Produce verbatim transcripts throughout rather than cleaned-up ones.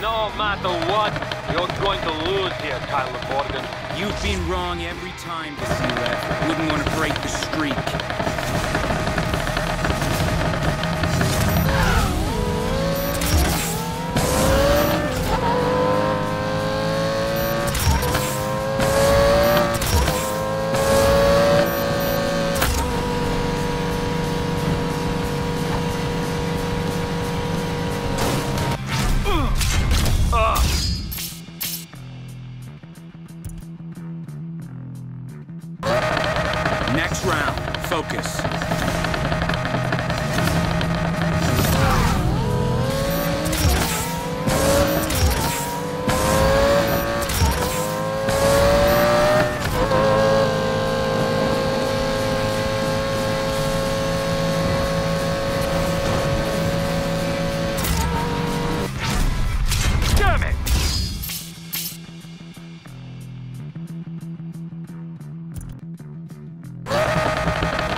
No matter what, you're going to lose here, Tyler Morgan. You've been wrong every time this year. Wouldn't want to break the streak. Next round, focus.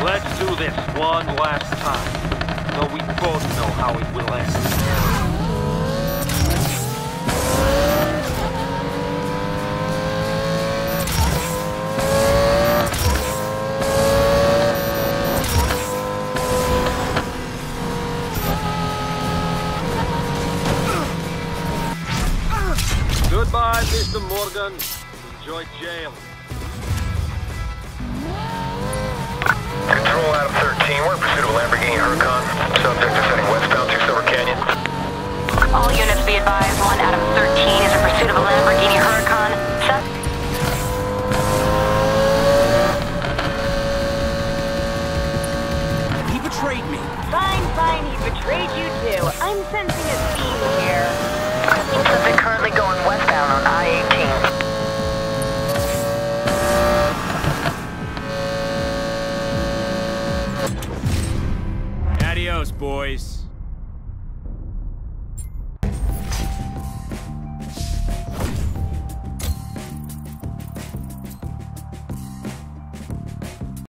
Let's do this one last time, though we both know how it will end. Goodbye, Mister Morgan. Enjoy jail. Control out of thirteen, we're in pursuit of a Lamborghini Huracán. Subject descending westbound to Silver Canyon. All units be advised, one out of thirteen is in pursuit of a Lamborghini Huracán. Sub- He betrayed me. Fine, fine, he betrayed you too. I'm sensing a theme here. Seems that they're currently going westbound on I eighteen. Boys.